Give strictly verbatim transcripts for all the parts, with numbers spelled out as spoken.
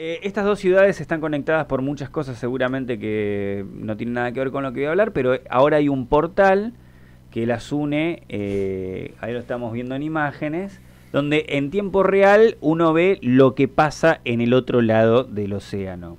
Eh, estas dos ciudades están conectadas por muchas cosas, seguramente que no tienen nada que ver con lo que voy a hablar, pero ahora hay un portal que las une, eh, ahí lo estamos viendo en imágenes, donde en tiempo real uno ve lo que pasa en el otro lado del océano.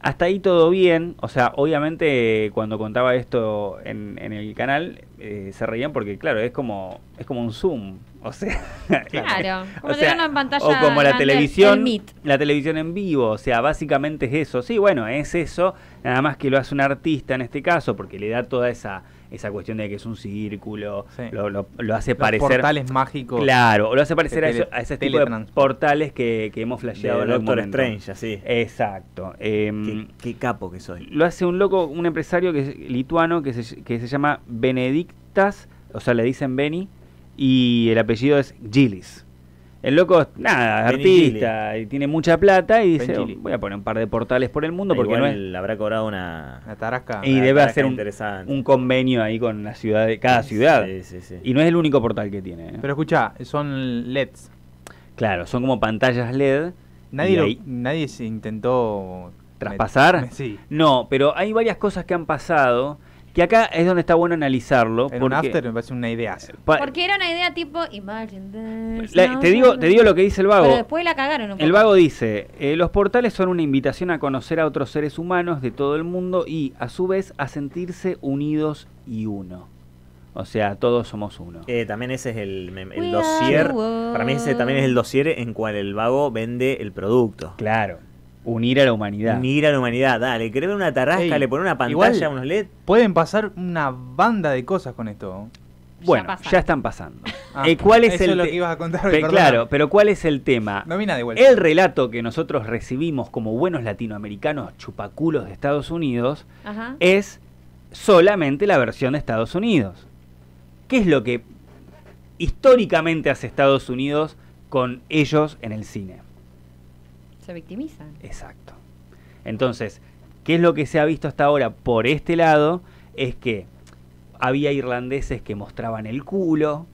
Hasta ahí todo bien, o sea, obviamente cuando contaba esto en, en el canal eh, se reían porque, claro, es como es como un zoom, o sea, claro, como o sea, una pantalla o como la televisión, la televisión en vivo, o sea, básicamente es eso. Sí, bueno, es eso, nada más que lo hace un artista en este caso porque le da toda esa esa cuestión de que es un círculo, sí. lo, lo, lo hace Los parecer... portales mágicos. Claro, lo hace parecer tele, a, eso, a ese tipo de portales que, que hemos flasheado en Doctor Strange, así. Exacto. Eh, qué, qué capo que soy. Lo hace un loco, un empresario que es lituano que se, que se llama Benedictas, o sea, le dicen Beni, y el apellido es Gilles. El loco, nada, artista, y tiene mucha plata y dice, oh, voy a poner un par de portales por el mundo. Porque igual no es... él habrá cobrado una, una tarasca. Y una debe tarasca hacer un, un convenio ahí con la ciudad de cada ciudad. Sí, sí, sí. Y no es el único portal que tiene. ¿Eh? Pero escuchá, son L E Ds. Claro, son como pantallas L E D. Nadie, lo, ahí... nadie se intentó... ¿Traspasar? Me, sí. No, pero hay varias cosas que han pasado... Y acá es donde está bueno analizarlo. En porque un after me parece una idea. Porque era una idea tipo Imagine this, la, no, te, digo, no, te digo lo que dice el vago. Pero después la cagaron un poco. El vago dice, eh, los portales son una invitación a conocer a otros seres humanos de todo el mundo y a su vez a sentirse unidos y uno. O sea, todos somos uno. Eh, también ese es el, el dossier. Para mí ese también es el dossier en cual el vago vende el producto. Claro. Unir a la humanidad. Unir a la humanidad, dale, creen una tarasca, ey, le ponen una pantalla, igual, unos L E D. Pueden pasar una banda de cosas con esto. Bueno, ya, ya están pasando. Ah, eh, ¿cuál es eso el es lo que ibas a contar hoy, pe Claro, pero ¿cuál es el tema? No vi nada igual. El relato que nosotros recibimos como buenos latinoamericanos chupaculos de Estados Unidos, ajá, es solamente la versión de Estados Unidos. ¿Qué es lo que históricamente hace Estados Unidos con ellos en el cine? Se victimizan. Exacto. Entonces, ¿qué es lo que se ha visto hasta ahora por este lado? Es que había irlandeses que mostraban el culo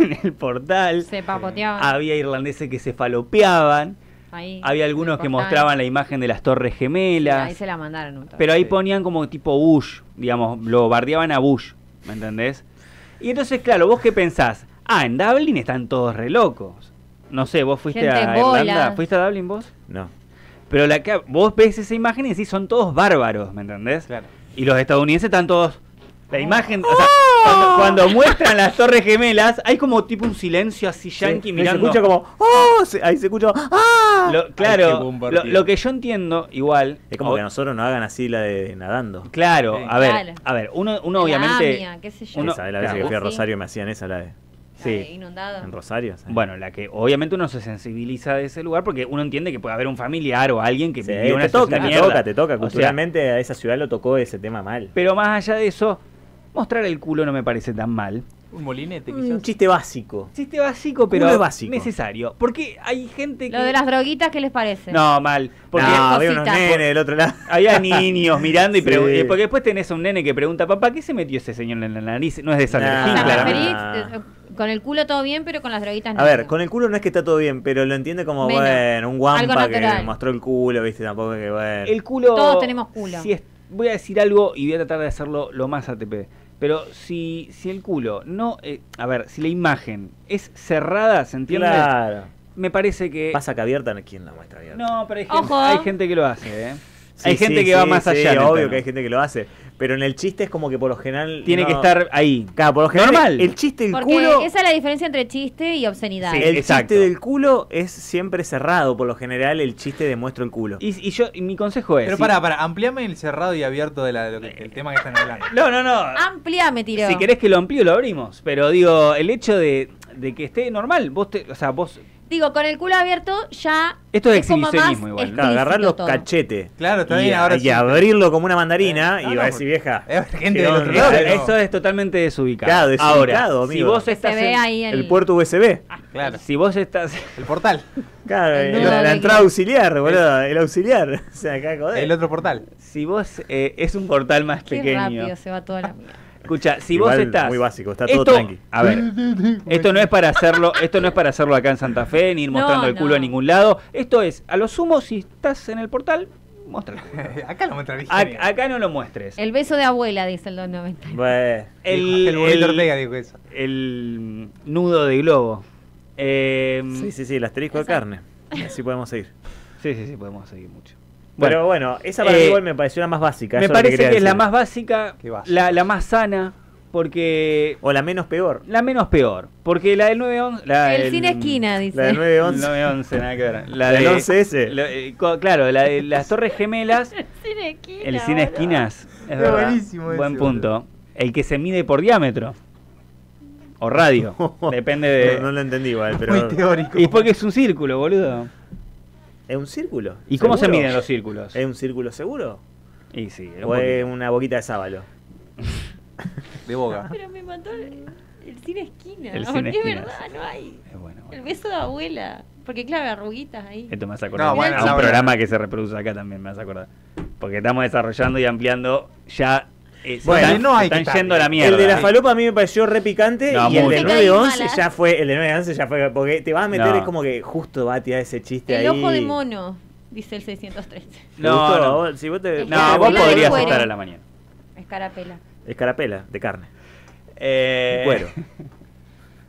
en el portal. Se papoteaban. Había irlandeses que se falopeaban. Ahí, había algunos que mostraban la imagen de las Torres Gemelas. Sí, ahí se la mandaron un toque. Pero ahí ponían como tipo Bush, digamos, lo bardeaban a Bush, ¿me entendés? Y entonces, claro, vos qué pensás, ah, en Dublín están todos re locos. No sé, vos fuiste gente a bola. Irlanda. ¿Fuiste a Dublín vos? No. Pero la que, vos ves esa imagen y decís, son todos bárbaros, ¿me entendés? Claro. Y los estadounidenses están todos... La imagen... Oh. O sea, cuando, cuando muestran las Torres Gemelas, hay como tipo un silencio así yankee, sí, mirando... Ahí se escucha como... ¡Oh! Se, ahí se escucha... ¡Ah! Lo, claro, Ay, lo, lo que yo entiendo, igual... Es como o, que nosotros no hagan así la de nadando. Claro, sí, a ver, claro. A ver, uno, uno obviamente... Mía, qué sé yo. Uno, esa, la vez claro, que fui a Rosario sí. me hacían esa la de... Sí. Inundado. En Rosario. ¿Sabes? Bueno, la que obviamente uno se sensibiliza de ese lugar porque uno entiende que puede haber un familiar o alguien que sí, vivió una toca, te toca, te toca. Culturalmente o sea, a esa ciudad lo tocó ese tema mal. Pero más allá de eso, mostrar el culo no me parece tan mal. Un molinete, quizás. Un chiste básico. Chiste básico, pero básico. Necesario. Porque hay gente que... Lo de las droguitas, ¿qué les parece? No, mal. Porque no, había unos nenes del otro lado. Había niños mirando y preguntan. Sí. Porque después tenés a un nene que pregunta, papá, ¿qué se metió ese señor en la nariz? No es de San Martín, nah. claro. Con el culo todo bien, pero con las droguitas no. A ver, con el culo no es que está todo bien, pero lo entiende como, menos, bueno, un guampa que mostró el culo, viste, tampoco que, bueno. El culo... Todos tenemos culo. Si es, voy a decir algo y voy a tratar de hacerlo lo más A T P. Pero si, si el culo no... Eh, a ver, si la imagen es cerrada, ¿se entiende? Claro. Me parece que... Pasa que abierta, ¿quién la muestra abierta? No, pero hay gente, hay gente que lo hace, ¿eh? Sí, hay gente sí, que sí, va más sí, allá. Sí, obvio que hay gente que lo hace. Pero en el chiste es como que por lo general... Tiene no, que estar ahí. Claro, por lo general... Normal. El chiste del porque culo... esa es la diferencia entre chiste y obscenidad. Sí, el exacto. Chiste del culo es siempre cerrado. Por lo general el chiste demuestra el culo. Y, y yo y mi consejo es... Pero ¿sí? pará, pará. Ampliame el cerrado y abierto de la, de lo que, el tema que están hablando. No, no, no. Ampliame, tiró. Si querés que lo amplío, lo abrimos. Pero digo, el hecho de, de que esté normal, vos te, o sea, vos... Digo, con el culo abierto ya... Esto es, es exhibicionismo igual. Claro, agarrar los todo. Cachetes. Claro, está bien. Y, ahora y sí. abrirlo como una mandarina eh, no, y va a decir vieja. Es gente del otro lado. Eso es totalmente desubicado. Claro, desubicado, ahora, amigo. Si vos estás en ahí el... el puerto U S B. Ah, claro. Si vos estás... El portal. Claro, el el, la, la entrada auxiliar, boludo. El auxiliar. O sea, acá joder. El otro portal. Si vos... Eh, es un portal más Qué pequeño. Qué rápido se va toda la mierda. Escucha, si igual vos estás muy básico, está todo esto, tranqui. A ver, esto no es para hacerlo, esto no es para hacerlo acá en Santa Fe ni ir mostrando no, el culo no. a ningún lado. Esto es, a lo sumo, si estás en el portal, muéstralo. Acá lo muestra Virginia. Acá no lo muestres. El beso de abuela, dice el dos noventa. Bueno, el, el, el Ortega dijo eso. El nudo de globo. Eh, sí, sí, sí, el asterisco esa. de carne. Así podemos seguir. Sí, sí, sí, podemos seguir mucho. Bueno, pero bueno, esa para eh, igual me pareció la más básica. Me parece que, que es la más básica, la, la más sana, porque... O la menos peor. La menos peor, porque la del nueve once... La el del, cine esquina, dice. La del nueve once, nada que ver. La del once ese. Claro, la de las Torres Gemelas. El cine esquina. El cine esquinas, es verdad. Buenísimo ese, buen punto. Bro. El que se mide por diámetro. O radio, depende de... No, no lo entendí igual, pero... Muy teórico. Y es porque es un círculo, boludo. ¿Es un círculo? ¿Y ¿Seguro? cómo se miden los círculos? ¿Es un círculo seguro? Y sí. ¿O es una boquita de sábalo? De boca. Pero me mató el, el cine esquina. El cine esquina. Es verdad, no hay. Es bueno, bueno. El beso de abuela. Porque claro, arruguitas ahí. Esto me hace acordar. No, bueno, a un programa que se reproduce acá también me hace acordar. Porque estamos desarrollando y ampliando ya... Eh, bueno, están, no hay están que yendo a la mierda. El de la falopa a mí me pareció re picante, no, y el de nueve once ya fue, el de nueve once ya fue, porque te vas a meter, no. es como que justo va a tirar ese chiste el ahí. El ojo de mono, dice el seiscientos trece. No, no, vos, si vos, te, no, vos podrías estar a la mañana. Escarapela. Escarapela, de carne. Eh, cuero.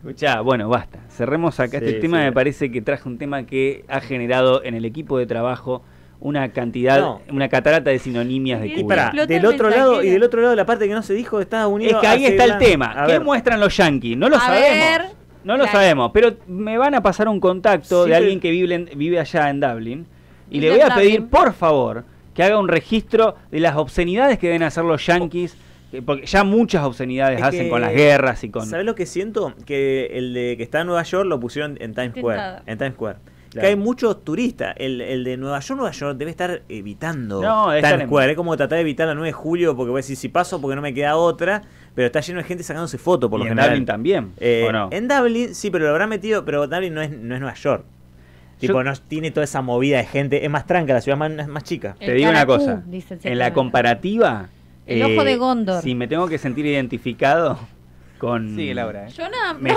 Escuchá, bueno, basta. Cerremos acá sí, este sí, tema, sí. me parece que traje un tema que ha generado en el equipo de trabajo una cantidad, no. una catarata de sinonimias de Cuba. Del otro mensajera. lado, y del otro lado la parte que no se dijo de Estados Unidos. Es que ahí está el tema. ¿Qué muestran los yanquis? No lo a sabemos. Ver. No lo claro. sabemos. Pero me van a pasar un contacto sí, de alguien que vive, vive allá en Dublín. Y, y le voy a Dublín. pedir, por favor, que haga un registro de las obscenidades que deben hacer los yanquis. Porque ya muchas obscenidades es hacen que, con las guerras y con... ¿Sabes lo que siento? Que el de que está en Nueva York lo pusieron en Times Square. Tentada. En Times Square. Claro. Que hay muchos turistas. El, el de Nueva York, Nueva York debe estar evitando no, debe estar en... Es como tratar de evitar la nueve de julio, porque voy a decir si paso porque no me queda otra. Pero está lleno de gente sacándose fotos por lo general. En Dublín también. Eh, ¿o no? En Dublín, sí, pero lo habrán metido. Pero Dublín no es, no es Nueva York. Tipo, Yo... no tiene toda esa movida de gente. Es más tranca, la ciudad es más, más chica. El Te digo una cosa. En la comparativa. El eh, ojo de Gondor. Si me tengo que sentir identificado. Con sí, Laura. ¿eh? Yo nada, no, pero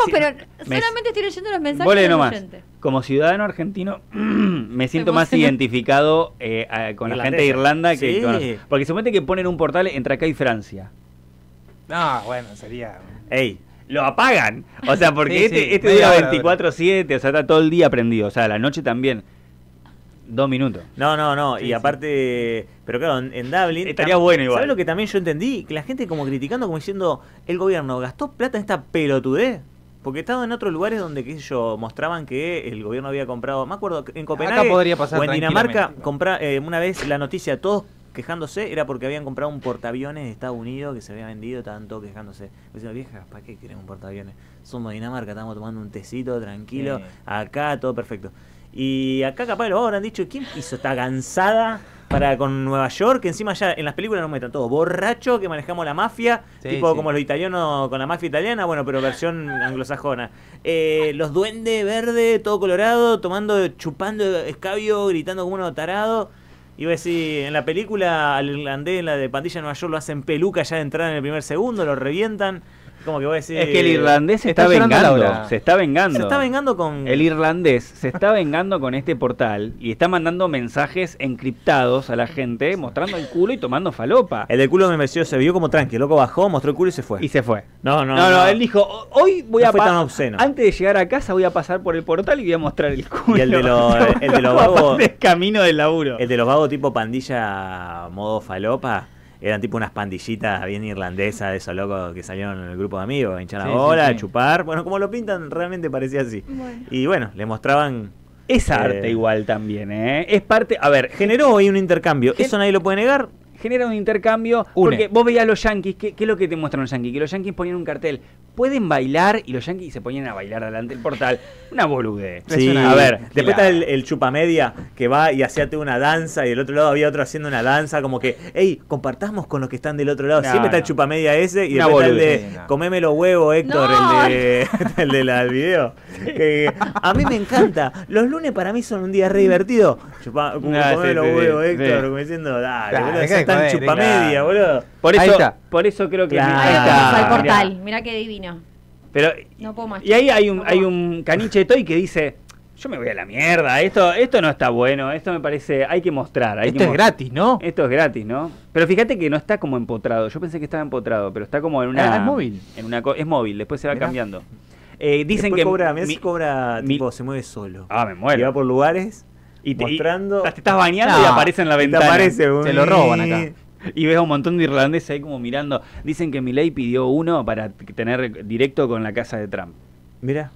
solamente estoy leyendo los mensajes de la gente. Como ciudadano argentino, me siento más identificado eh, a, con Irlandesa. la gente de Irlanda que sí. con, porque suponete que ponen un portal entre acá y Francia. No, bueno, sería... Ey, lo apagan. O sea, porque sí, este, sí, este dura veinticuatro siete, o sea, está todo el día prendido. O sea, la noche también. Dos minutos. No, no, no. Sí, y aparte... Sí. Pero claro, en Dublín... Estaría bueno igual. ¿Sabes lo que también yo entendí? Que la gente como criticando, como diciendo... El gobierno gastó plata en esta pelotudez. Porque he estado en otros lugares donde, qué sé yo, mostraban que el gobierno había comprado... Me acuerdo, en Copenhague Acá podría pasar o en Dinamarca, compra, eh, una vez la noticia, todos quejándose, era porque habían comprado un portaaviones de Estados Unidos que se había vendido, estaban todos quejándose. Diciendo, vieja, ¿para qué quieren un portaaviones? Somos de Dinamarca, estamos tomando un tecito, tranquilo. Sí. Acá, todo perfecto. Y acá capaz lo habrán dicho, ¿quién hizo esta cansada para con Nueva York? Que encima ya en las películas nos metan todo borracho, que manejamos la mafia, sí, tipo sí. como los italianos con la mafia italiana, bueno, pero versión anglosajona. Eh, los duendes verdes, todo colorado, tomando, chupando escabio, gritando como uno tarado. Iba a decir, en la película al irlandés, en la de Pandilla de Nueva York, lo hacen peluca ya de entrada en el primer segundo, lo revientan. Como que voy a decir, es que el irlandés se está, está vengando, se está vengando. Se está vengando con... El irlandés se está vengando con este portal y está mandando mensajes encriptados a la gente, mostrando el culo y tomando falopa. El del culo me mereció, se vio como tranqui, el loco bajó, mostró el culo y se fue. Y se fue. No, no, no. No, no él dijo, hoy voy no a pasar... Antes de llegar a casa voy a pasar por el portal y voy a mostrar el culo. Y el de los el de los vagos... camino del laburo. El de los vagos tipo pandilla modo falopa. Eran tipo unas pandillitas bien irlandesas de esos locos que salieron en el grupo de amigos, hinchar la sí, bola, sí, sí. chupar. Bueno, como lo pintan, realmente parecía así. Bueno. Y bueno, le mostraban... Es arte eh, igual también, ¿eh? Es parte... A ver, generó hoy un intercambio. Gen Eso nadie lo puede negar. Genera un intercambio. Une. Porque vos veías a los yanquis. ¿Qué, qué es lo que te muestran los yanquis? Que los yanquis ponían un cartel. Pueden bailar y los yanquis se ponían a bailar delante del portal. Una boludez. Sí, una a ver. Después está el, el chupamedia que va y hacíate una danza y del otro lado había otro haciendo una danza. Como que, hey, compartamos con los que están del otro lado. No, Siempre no. está el chupamedia ese y después está el de no. comeme los huevos, Héctor, no. el de, el de la, el video. Que, a mí me encanta. Los lunes para mí son un día re divertido. Chupa, como nah, sí, los sí, huevos, sí, Héctor, sí. Como diciendo, dale, nah, boludo, están tan chupamedia, boludo. Por eso, por eso creo que... Claro. Ahí está. Al portal, mirá, mirá qué divino. Pero, no puedo más. Y ahí hay un, no hay un caniche de Toy que dice... Yo me voy a la mierda, esto esto no está bueno, esto me parece, hay que mostrar. Hay esto que es mo gratis, ¿no? Esto es gratis, ¿no? Pero fíjate que no está como empotrado, yo pensé que estaba empotrado, pero está como en una... Ah, ¿es móvil? En una, es móvil, después se va Mirá. cambiando. Eh, dicen después que... Cobra, mirá mi, si cobra, mi, tipo, se mueve solo. Ah, me muero. Y va por lugares y te, mostrando... Y te estás bañando no, y aparece en la ventana. Te aparece, se lo roban acá. Y ves a un montón de irlandeses ahí como mirando. Dicen que Milei pidió uno para tener directo con la casa de Trump. Mirá.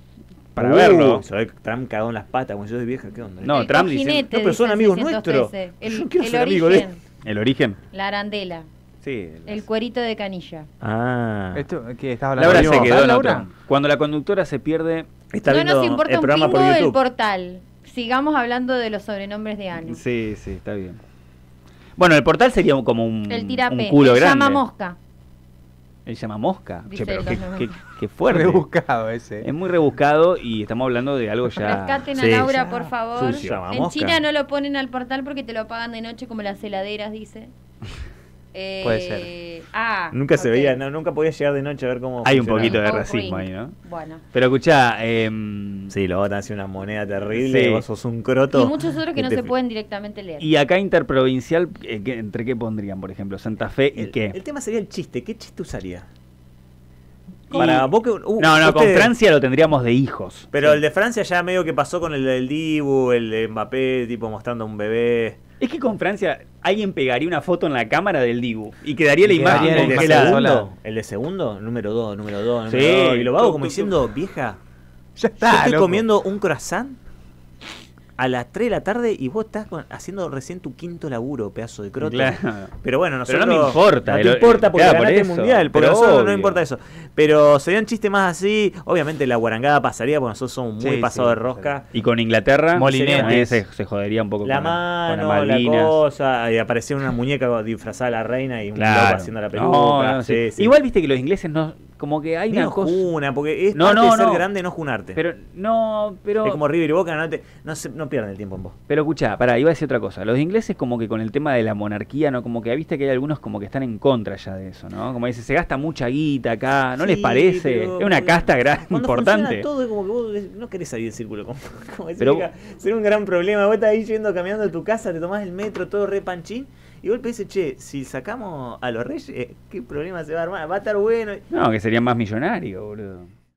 Para uh, verlo. Trump cagó en las patas cuando yo soy vieja, ¿qué onda? No, el Trump dice, no, pero son amigos nuestros. El, yo quiero el ser origen, amigo de él. ¿El origen? La arandela. Sí. Las... El cuerito de canilla. Ah. Esto, ¿qué estás hablando? Laura se quedó, Laura. Cuando la conductora se pierde, está no nos importa el programa un pingo por YouTube. Del portal. Sigamos hablando de los sobrenombres de Ana. Sí, sí, está bien. Bueno, el portal sería como un, el tirape, un culo el grande. Llama mosca. Él llama mosca. Dice che, pero qué, qué, qué fuerte. Rebuscado ese. Es muy rebuscado y estamos hablando de algo ya... Rescaten a sí, Laura, ya, por favor. En mosca. China no lo ponen al portal porque te lo pagan de noche como las heladeras, dice. eh, Puede ser. Ah, nunca okay. se veía, no, nunca podías llegar de noche a ver cómo... Hay funcionaba. Un poquito de racismo ahí, ¿no? Bueno. Pero escuchá... Eh, sí, lo botan así una moneda terrible, sí. Vos sos un croto. Y muchos otros que no se pueden directamente leer. Y acá interprovincial, eh, ¿qué, ¿entre qué pondrían, por ejemplo? Santa Fe y el, qué. El tema sería el chiste. ¿Qué chiste usaría? Para vos que, uh, no, no, ustedes... con Francia lo tendríamos de hijos. Pero sí. El de Francia ya medio que pasó con el del Dibu, el de Mbappé, tipo mostrando un bebé. Es que con Francia alguien pegaría una foto en la cámara del Dibu y quedaría la imagen. ¿El, el, de segundo? ¿El de segundo? Número dos, número dos, número sí. dos. Y lo hago como diciendo, vieja... Ya está, yo estoy loco. Comiendo un croissant a las tres de la tarde y vos estás con, haciendo recién tu quinto laburo, pedazo de croto. Claro. Pero bueno, nosotros... Pero no me importa. No te el, importa porque claro, ganaste por el mundial, pero nosotros no importa eso. Pero sería un chiste más así. Obviamente la guarangada pasaría porque nosotros somos muy sí, pasados sí, de rosca. Sí. Y con Inglaterra Molinés, se, se jodería un poco la con, mano, con las Malvinas. La cosa, y aparecía una muñeca disfrazada de la reina y un claro. loco haciendo la peluca. No, no, sí, sí. Sí. Igual viste que los ingleses no... Como que hay menos una cosa... Juna, porque es no, parte no, de ser no. grande no junarte. Pero, no, pero... Es como River y Boca, no, te, no, se, no pierden el tiempo en vos. Pero escuchá, pará, iba a decir otra cosa. Los ingleses como que con el tema de la monarquía, no como que viste que hay algunos como que están en contra ya de eso, ¿no? Como dice, se gasta mucha guita acá, ¿no sí, les parece? Pero, es una casta gran, importante. Todo es como que vos no querés salir del círculo. Como, como decir, pero, sería un gran problema. Vos estás ahí yendo, caminando a tu casa, te tomás el metro, todo re panchín. Y golpe dice, che, si sacamos a los reyes, ¿qué problema se va a armar? Va a estar bueno. No, que serían más millonarios, boludo.